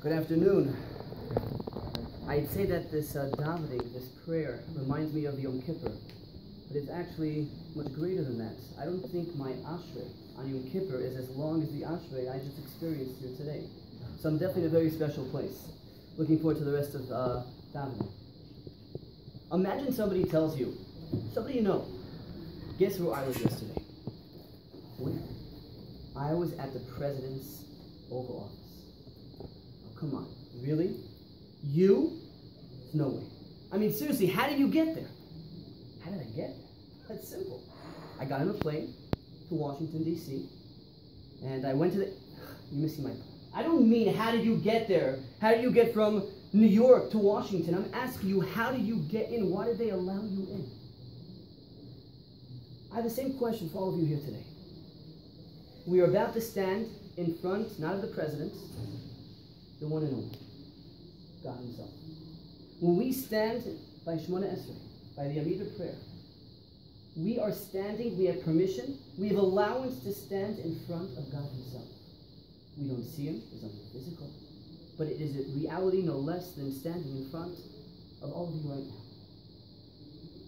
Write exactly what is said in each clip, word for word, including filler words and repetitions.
Good afternoon. I'd say that this uh, davening, this prayer, reminds me of Yom Kippur, but it's actually much greater than that. I don't think my ashray on Yom Kippur is as long as the ashray I just experienced here today. So I'm definitely in a very special place. Looking forward to the rest of uh, davening. Imagine somebody tells you, somebody you know, guess where I was yesterday? Where? I was at the President's Oval Office. Come on, really? You? No way. I mean, seriously, how did you get there? How did I get there? That's simple. I got on a plane to Washington, D C, and I went to the... You're missing my point. I don't mean how did you get there? How did you get from New York to Washington? I'm asking you, how did you get in? Why did they allow you in? I have the same question for all of you here today. We are about to stand in front, not of the President, the one and only, God himself. When we stand by Shemona Esrei, by the Amidah prayer, we are standing, we have permission, we have allowance to stand in front of God himself. We don't see him, it's only physical, but it is a reality no less than standing in front of all of you right now.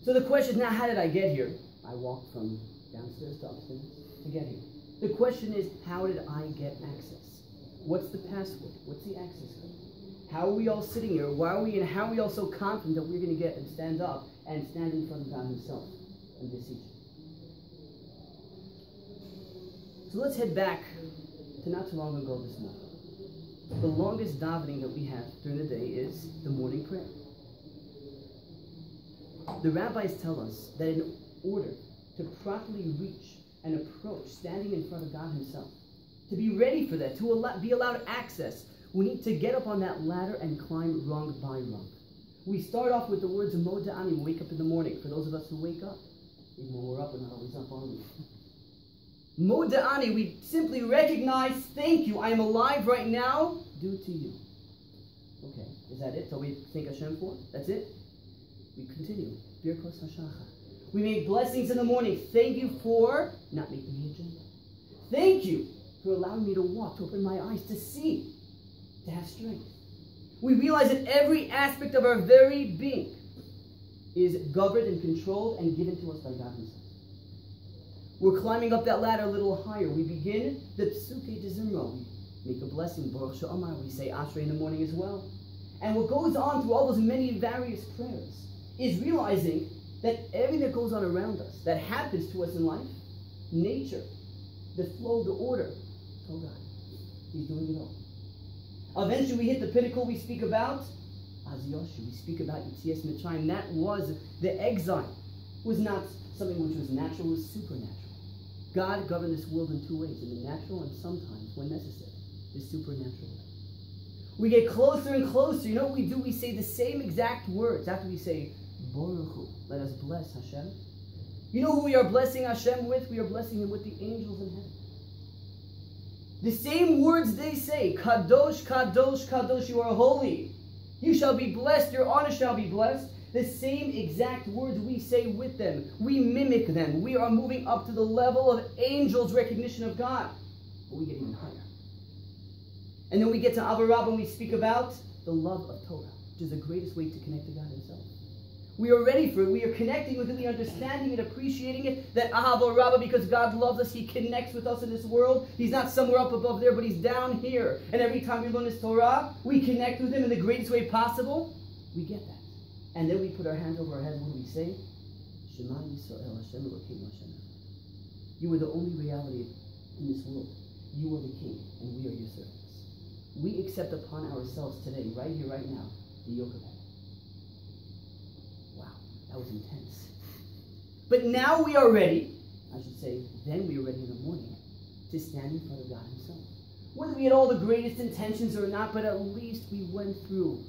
So the question is not how did I get here? I walked from downstairs to upstairs to get here. The question is how did I get access? What's the password? What's the access code? How are we all sitting here? Why are we and how are we all so confident that we're going to get and stand up and stand in front of God himself and beseech him? So let's head back to not too long ago this morning. The longest davening that we have during the day is the morning prayer. The rabbis tell us that in order to properly reach and approach standing in front of God himself, to be ready for that, to allow, be allowed access, we need to get up on that ladder and climb rung by rung. We start off with the words of moda'ani, wake up in the morning, for those of us who wake up. Even when we're up, we're not always up, are we? Moda'ani, we simply recognize, thank you, I am alive right now, due to you. Okay, is that it? So we thank Hashem for it? That's it? We continue. Birkos Hashachah. We make blessings in the morning. Thank you for not making me a agenda. Thank you for allowing me to walk, to open my eyes, to see, to have strength. We realize that every aspect of our very being is governed and controlled and given to us by God himself. We're climbing up that ladder a little higher. We begin the psuke de zimro. We make a blessing, Baruch Sho'amar. We say ashray in the morning as well. And what goes on through all those many various prayers is realizing that everything that goes on around us, that happens to us in life, nature, the flow, the order, oh God, he's doing it all. Eventually we hit the pinnacle we speak about, Azyoshu, we speak about Yitzias Mitzrayim. That was the exile. It was not something which was natural, it was supernatural. God governed this world in two ways, in the natural and sometimes, when necessary, the supernatural. We get closer and closer. You know what we do? We say the same exact words after we say, Boruchu, let us bless Hashem. You know who we are blessing Hashem with? We are blessing him with the angels in heaven. The same words they say, Kadosh, Kadosh, Kadosh, you are holy. You shall be blessed, your honor shall be blessed. The same exact words we say with them. We mimic them. We are moving up to the level of angels' recognition of God. But we get even higher. And then we get to Ahavah Rabbah and we speak about the love of Torah, which is the greatest way to connect to God himself. We are ready for it. We are connecting with it. We are understanding it, appreciating it. That Ahavah Rabbah, because God loves us, he connects with us in this world. He's not somewhere up above there, but he's down here. And every time we learn his Torah, we connect with him in the greatest way possible. We get that. And then we put our hands over our heads when we say, Shema Yisrael, Hashem Elokeinu, Hashem Elokeinu. You are the only reality in this world. You are the king, and we are your servants. We accept upon ourselves today, right here, right now, the yoke of heaven. That was intense. But now we are ready, I should say, then we are ready in the morning to stand in front of God himself. Whether we had all the greatest intentions or not, but at least we went through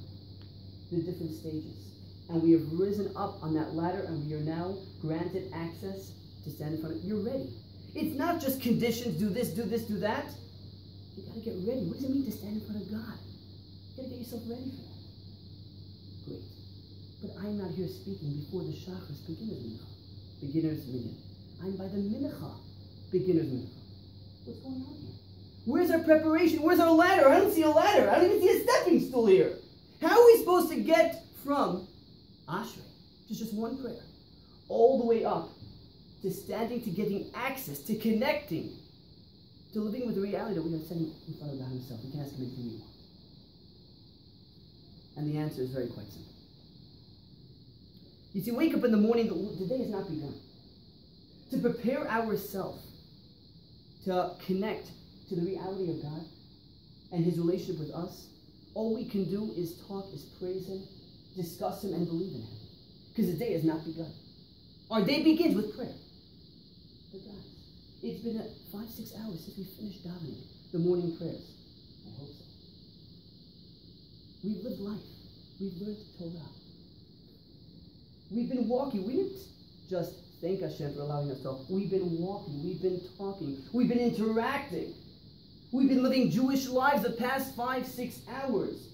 the different stages. And we have risen up on that ladder and we are now granted access to stand in front of, you're ready. It's not just conditions, do this, do this, do that. You gotta get ready. What does it mean to stand in front of God? You gotta get yourself ready for that. Great. But I'm not here speaking before the shachris, beginner's minchah, beginner's minyan. I'm by the minchah, beginner's minchah. What's going on here? Where's our preparation? Where's our ladder? I don't see a ladder. I don't even see a stepping stool here. How are we supposed to get from ashray, just just one prayer, all the way up to standing, to getting access, to connecting, to living with the reality that we are sitting in front of God Himself? We can ask Him anything we want. And the answer is very quite simple. You see, wake up in the morning, the day has not begun. To prepare ourselves to connect to the reality of God and His relationship with us, all we can do is talk, is praise Him, discuss Him, and believe in Him. Because the day has not begun. Our day begins with prayer. But guys, it's been a five, six hours since we finished davening the morning prayers. I hope so. We've lived life. We've learned Torah. We've been walking. We didn't just thank Hashem for allowing us to talk. We've been walking. We've been talking. We've been interacting. We've been living Jewish lives the past five, six hours.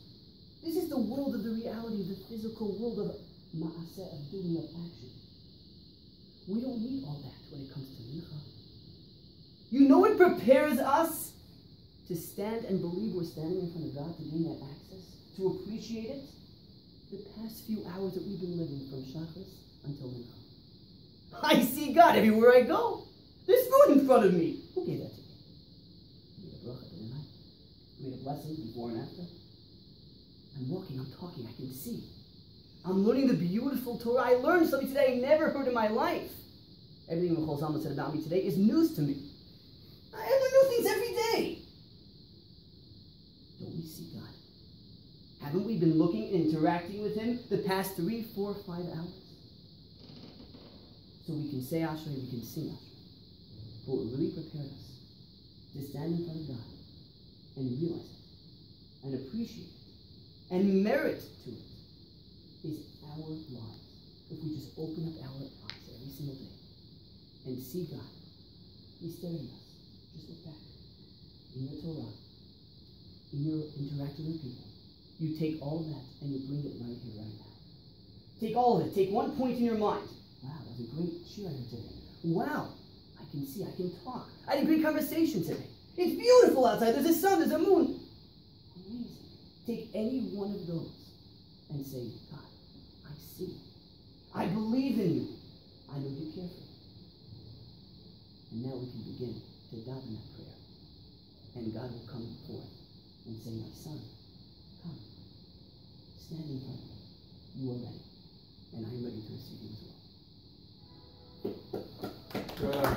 This is the world of the reality, the physical world of ma'aseh, of doing, of action. We don't need all that when it comes to Minchah. You know it prepares us to stand and believe we're standing in front of God, to gain that access, to appreciate it. The past few hours that we've been living from shachris until Minchah, I see God everywhere I go. There's food in front of me. Who gave that to me? I made a bracha, didn't I? I made a blessing before and after. I'm walking, I'm talking, I can see. I'm learning the beautiful Torah. I learned something today I never heard in my life. Everything Michal Zalman said about me today is news to me. I learn new things every day. Don't we see God? Haven't we been looking and interacting with Him the past three, four, five hours? So we can say ashray, we can sing ashray. But it really prepared us to stand in front of God and realize it and appreciate it and merit to it. Is our lives, if we just open up our eyes every single day and see God. He's staring at us. Just look back. In your Torah, in your interacting with people, you take all of that and you bring it right here, right now. Take all of it. Take one point in your mind. Wow, that was a great cheer I heard today. Wow, I can see, I can talk. I had a great conversation today. It's beautiful outside. There's a sun, there's a moon. Amazing. Take any one of those and say, God, I see. I believe in you. I know you care for me. And now we can begin to daven that prayer. And God will come forth and say, my son, come. Stand in front of me. You are ready. And I am ready to receive you as well.